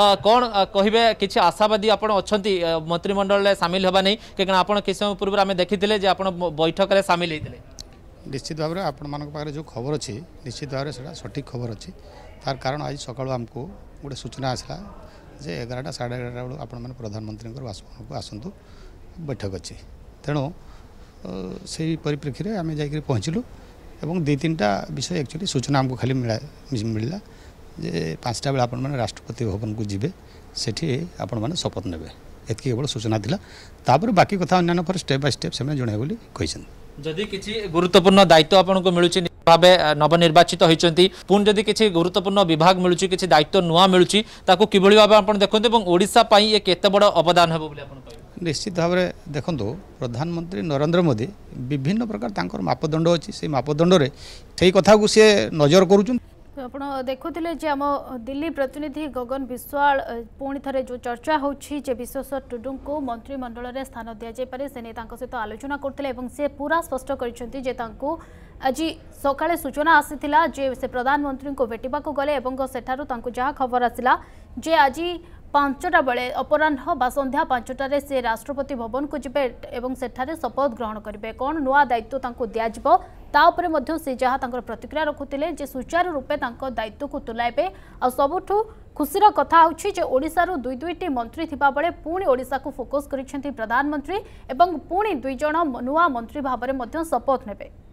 कौन कहे कि आशावादी आप मंत्रिमंडल में सामिल होगा नहीं क्या आप किसी समय पूर्व आम देखी आप बैठक में सामिल होते निश्चित भाव में आपण जो खबर अच्छी निश्चित भाव में सठिक खबर अच्छी तार कारण आज सका आमको गोटे सूचना आसला जे 11टा साढ़े 11टा बेलू आप प्रधानमंत्री बासभवन को आसतु बैठक अच्छी तेणु से परिप्रेक्षी में आम जाकर पहुँचलु और 2-3टा विषय एक्चुअली सूचना आमको खाली मिलला जे 5टा बेला आपण राष्ट्रपति भवन को जीवे सेठी आपण माने शपथ नेबे एतकी केवल सूचना दिला तापर बाकी कथा अन्य पर स्टेप बाय स्टेप से जणाय बोली कहिसन जदि किछि गुरुत्वपूर्ण दायित्व आपण को मिलुछि भाबे नवनिर्वाचित होइचंती पुन जदि किछि गुरुत्वपूर्ण विभाग मिलुछि किछि दायित्व नुवा मिलुछि ताको किबळी भाबे आपण देखंते एवं ओडिसा पई ये केते बड़ अवदान हेबो बोली आपण कहि निश्चित भाव में देखंतो प्रधानमंत्री नरेंद्र मोदी विभिन्न प्रकार तांकर मापदंड अछि से मापदंड रे सेही कथा को से नजर करूछन आपण देखुले जे आम दिल्ली प्रतिनिधि गगन बिस्वाल पुणी थे जो चर्चा होछि जे बिसेश्वर टुडू को मंत्रिमंडल में स्थान दि जापे से नहीं सहित आलोचना करते पूरा स्पष्ट कर आज सकाले सूचना आसीथिला जे से प्रधानमंत्री को भेटा को गले सेठारु तांको जहाँ खबर आसला जे आज 5टा बेले अपराह्न बा संध्या 5टार से राष्ट्रपति भवन को जबे एवं सेठारे शपथ ग्रहण करेंगे कौन नुआ दायित्व तांको दियाजिबो ता उपरे मध्य से जहाँ तांकर प्रतिक्रिया रखुते जे सुचारू रूपे तांको दायित्व को तुलाइबे आ सबुठू खुशीर कथा होछि जे ओडिशारू 2-2टी मंत्री थिबा बेले पुणी ओडिशा को फोकस करिसेंथि प्रधानमंत्री एवं पुणी 2 जण नुआ मंत्री भाबरे मध्य शपथ नेबे।